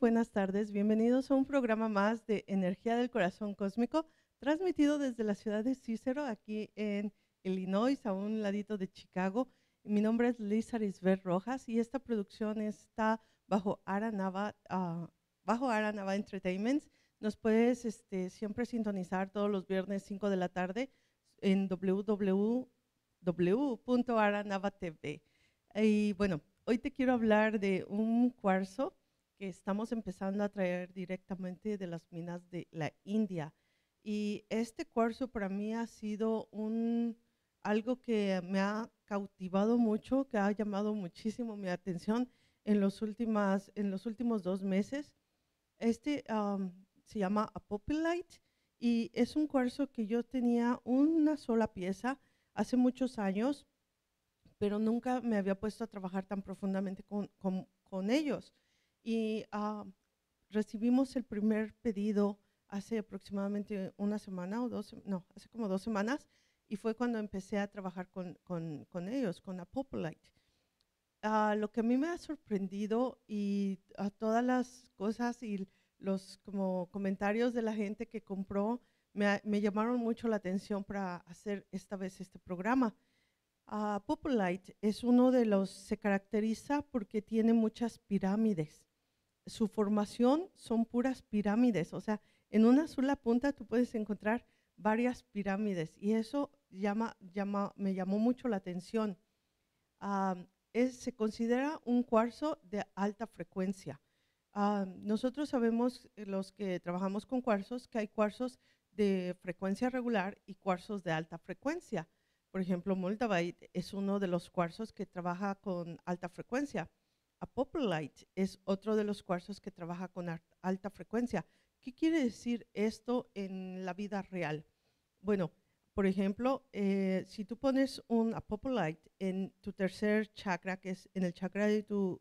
Buenas tardes, bienvenidos a un programa más de Energía del Corazón Cósmico, transmitido desde la ciudad de Cícero, aquí en Illinois, a un ladito de Chicago. Mi nombre es Liz Arisbeth Rojas y esta producción está bajo Ara Nava Entertainment. Nos puedes siempre sintonizar todos los viernes 5 de la tarde en www.aranavatv. Y bueno, hoy te quiero hablar de un cuarzo que estamos empezando a traer directamente de las minas de la India. Y este cuarzo para mí ha sido algo que me ha cautivado mucho, que ha llamado muchísimo mi atención en los últimos 2 meses. Este se llama Apophyllite y es un cuarzo que yo tenía una sola pieza hace muchos años, pero nunca me había puesto a trabajar tan profundamente con ellos. Y recibimos el primer pedido hace aproximadamente una semana o 2, no, hace como 2 semanas, y fue cuando empecé a trabajar con ellos, con Apophyllite. Lo que a mí me ha sorprendido y a todas las cosas y los como comentarios de la gente que compró me llamaron mucho la atención para hacer esta vez este programa. Apophyllite es uno de los, se caracteriza porque tiene muchas pirámides. Su formación son puras pirámides, o sea, en una sola punta tú puedes encontrar varias pirámides y eso me llamó mucho la atención. Se considera un cuarzo de alta frecuencia. Nosotros sabemos, los que trabajamos con cuarzos, que hay cuarzos de frecuencia regular y cuarzos de alta frecuencia. Por ejemplo, Moldavite es uno de los cuarzos que trabaja con alta frecuencia. Apophyllite es otro de los cuarzos que trabaja con alta frecuencia. ¿Qué quiere decir esto en la vida real? Bueno, por ejemplo, si tú pones un Apophyllite en tu tercer chakra, que es en el chakra de tu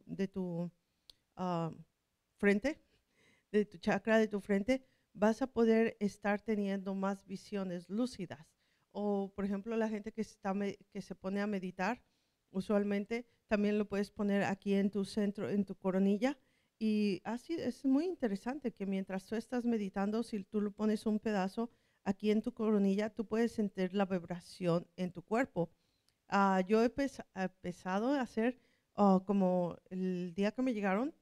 frente, vas a poder estar teniendo más visiones lúcidas. O, por ejemplo, la gente que se pone a meditar, usualmente también lo puedes poner aquí en tu centro, en tu coronilla. Y así es muy interesante que mientras tú estás meditando, si tú lo pones un pedazo aquí en tu coronilla, tú puedes sentir la vibración en tu cuerpo. Yo he empezado a hacer, como el día que me llegaron,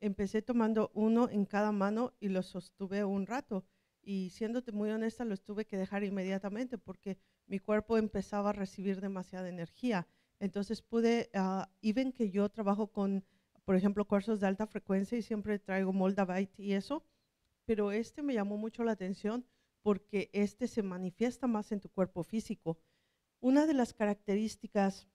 empecé tomando uno en cada mano y lo sostuve un rato. Y siéndote muy honesta, los tuve que dejar inmediatamente porque mi cuerpo empezaba a recibir demasiada energía. Entonces pude, y ven que yo trabajo con, por ejemplo, cuarzos de alta frecuencia y siempre traigo Moldavite y eso, pero este me llamó mucho la atención porque este se manifiesta más en tu cuerpo físico. Una de las características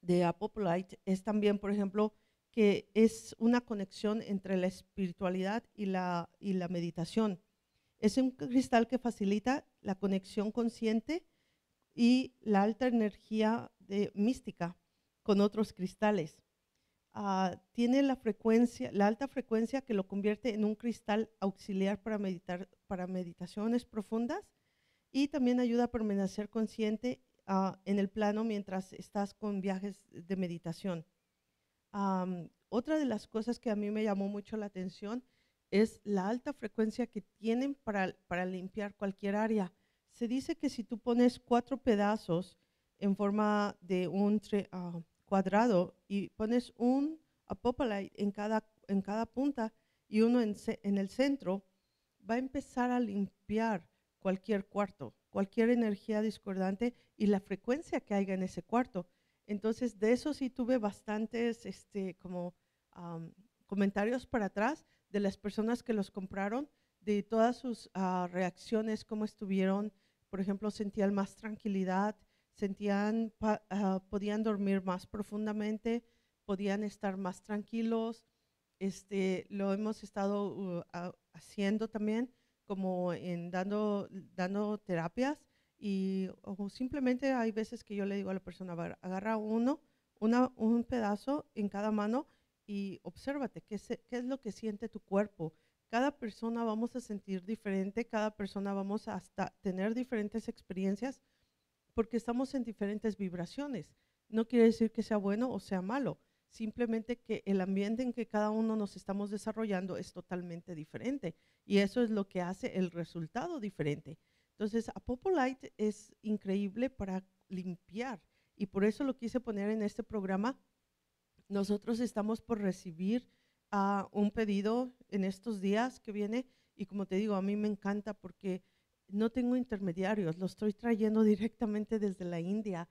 de Apophyllite es también, por ejemplo, que es una conexión entre la espiritualidad y la meditación. Es un cristal que facilita la conexión consciente y la alta energía mística con otros cristales. Tiene la alta frecuencia que lo convierte en un cristal auxiliar para meditaciones profundas y también ayuda a permanecer consciente en el plano mientras estás con viajes de meditación. Otra de las cosas que a mí me llamó mucho la atención es la alta frecuencia que tienen para limpiar cualquier área. Se dice que si tú pones 4 pedazos en forma de un cuadrado y pones un apophyllite en cada punta y uno en el centro, va a empezar a limpiar cualquier cuarto, cualquier energía discordante y la frecuencia que haya en ese cuarto. Entonces, de eso sí tuve bastantes comentarios para atrás de las personas que los compraron, de todas sus reacciones, cómo estuvieron. Por ejemplo, sentían más tranquilidad, sentían, podían dormir más profundamente, podían estar más tranquilos. Lo hemos estado haciendo también, como en dando terapias, y o simplemente hay veces que yo le digo a la persona, agarra un pedazo en cada mano y obsérvate qué es lo que siente tu cuerpo. Cada persona vamos a sentir diferente, cada persona vamos a hasta tener diferentes experiencias porque estamos en diferentes vibraciones. No quiere decir que sea bueno o sea malo, simplemente que el ambiente en que cada uno nos estamos desarrollando es totalmente diferente y eso es lo que hace el resultado diferente. Entonces, Apophyllite es increíble para limpiar y por eso lo quise poner en este programa. Nosotros estamos por recibir un pedido en estos días que viene y como te digo, a mí me encanta porque no tengo intermediarios, lo estoy trayendo directamente desde la India,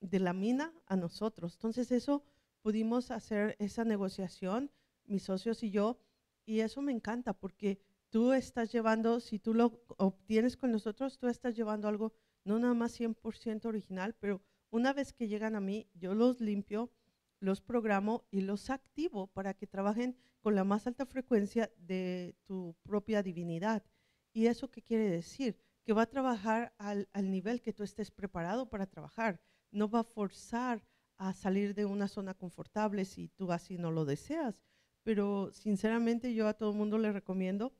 de la mina a nosotros. Entonces, eso pudimos hacer esa negociación, mis socios y yo, y eso me encanta porque tú estás llevando, si tú lo obtienes con nosotros, tú estás llevando algo no nada más 100% original, pero una vez que llegan a mí, yo los limpio, los programo y los activo para que trabajen con la más alta frecuencia de tu propia divinidad. ¿Y eso qué quiere decir? Que va a trabajar al nivel que tú estés preparado para trabajar. No va a forzar a salir de una zona confortable si tú así no lo deseas. Pero sinceramente yo a todo el mundo le recomiendo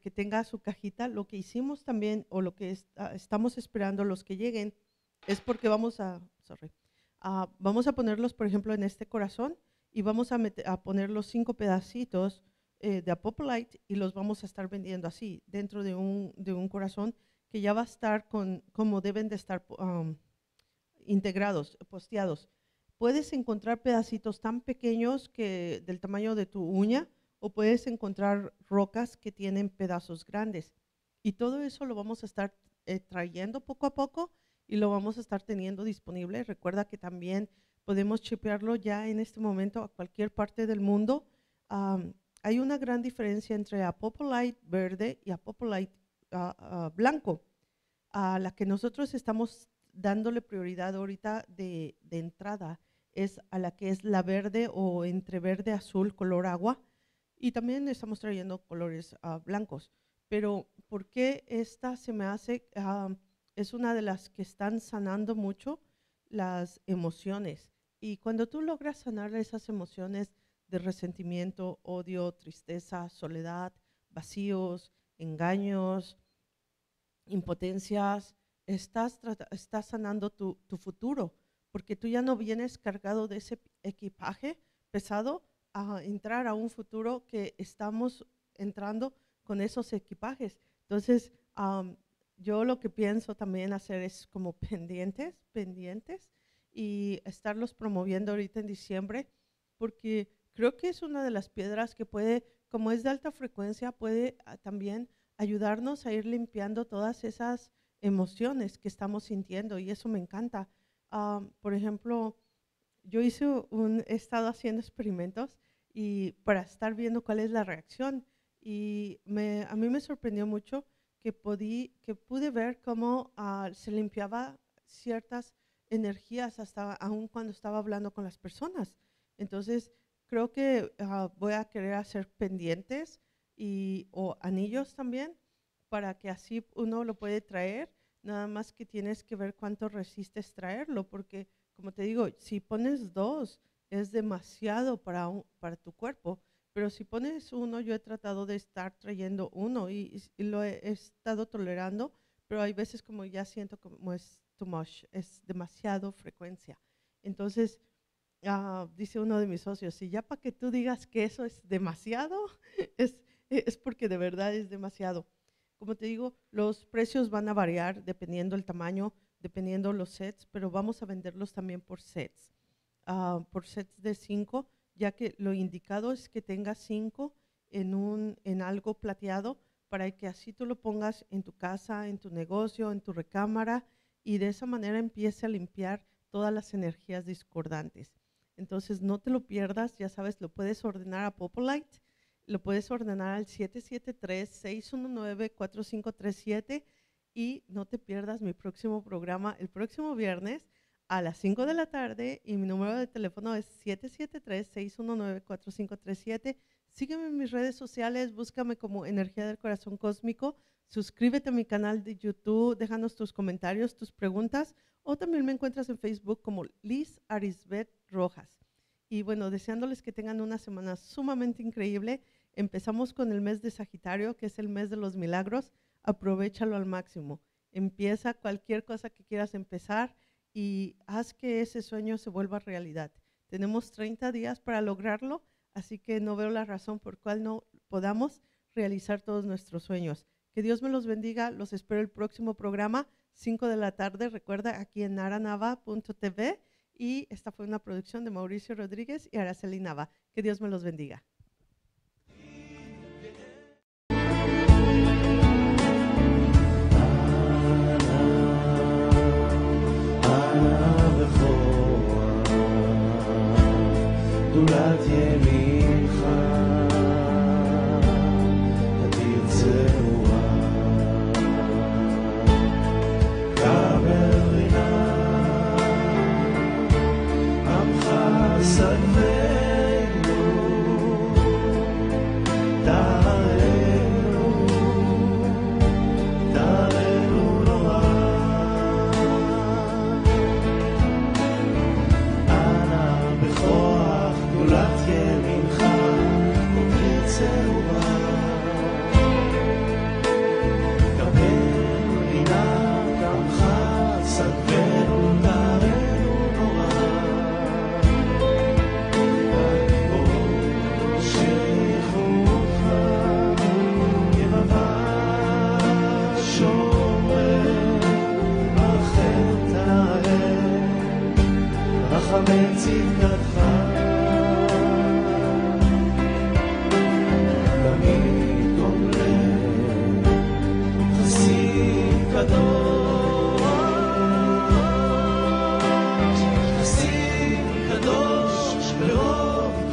que tenga su cajita. Lo que hicimos también, o lo que estamos esperando los que lleguen, es porque vamos a ponerlos, por ejemplo, en este corazón y vamos a poner los 5 pedacitos de Apophyllite y los vamos a estar vendiendo así, dentro de un corazón que ya va a estar como deben de estar integrados, posteados. Puedes encontrar pedacitos tan pequeños que del tamaño de tu uña, o puedes encontrar rocas que tienen pedazos grandes. Y todo eso lo vamos a estar trayendo poco a poco y lo vamos a estar teniendo disponible. Recuerda que también podemos chipearlo ya en este momento a cualquier parte del mundo. Hay una gran diferencia entre Apophyllite verde y Apophyllite blanco. A la que nosotros estamos dándole prioridad ahorita de entrada es a la que es la verde o entre verde azul color agua. Y también estamos trayendo colores blancos, pero ¿por qué esta se me hace? Es una de las que están sanando mucho las emociones. Y cuando tú logras sanar esas emociones de resentimiento, odio, tristeza, soledad, vacíos, engaños, impotencias, estás sanando tu futuro, porque tú ya no vienes cargado de ese equipaje pesado a entrar a un futuro que estamos entrando con esos equipajes. Entonces, yo lo que pienso también hacer es como pendientes y estarlos promoviendo ahorita en diciembre, porque creo que es una de las piedras que puede, como es de alta frecuencia, puede también ayudarnos a ir limpiando todas esas emociones que estamos sintiendo y eso me encanta. Por ejemplo, yo he estado haciendo experimentos y para estar viendo cuál es la reacción y a mí me sorprendió mucho que pude ver cómo se limpiaba ciertas energías hasta aún cuando estaba hablando con las personas. Entonces, creo que voy a querer hacer pendientes o anillos también para que así uno lo puede traer, nada más que tienes que ver cuánto resistes traerlo porque, como te digo, si pones 2 es demasiado para tu cuerpo, pero si pones 1, yo he tratado de estar trayendo 1 y lo he estado tolerando, pero hay veces como ya siento como es too much, es demasiado frecuencia. Entonces, dice uno de mis socios, si ya para que tú digas que eso es demasiado, es porque de verdad es demasiado. Como te digo, los precios van a variar dependiendo el tamaño, dependiendo los sets, pero vamos a venderlos también por sets de 5, ya que lo indicado es que tengas 5 en algo plateado, para que así tú lo pongas en tu casa, en tu negocio, en tu recámara, y de esa manera empiece a limpiar todas las energías discordantes. Entonces, no te lo pierdas, ya sabes, lo puedes ordenar a Apophyllite, lo puedes ordenar al 773-619-4537 y no te pierdas mi próximo programa el próximo viernes a las 5 de la tarde y mi número de teléfono es 773-619-4537. Sígueme en mis redes sociales, búscame como Energía del Corazón Cósmico, suscríbete a mi canal de YouTube, déjanos tus comentarios, tus preguntas, o también me encuentras en Facebook como Liz Arisbeth Rojas. Y bueno, deseándoles que tengan una semana sumamente increíble. Empezamos con el mes de Sagitario, que es el mes de los milagros. Aprovéchalo al máximo. Empieza cualquier cosa que quieras empezar y haz que ese sueño se vuelva realidad. Tenemos 30 días para lograrlo, así que no veo la razón por cual no podamos realizar todos nuestros sueños. Que Dios me los bendiga. Los espero el próximo programa, 5 de la tarde. Recuerda, aquí en aranava.tv. Y esta fue una producción de Mauricio Rodríguez y Araceli Nava. Que Dios me los bendiga. Hasi kadosh,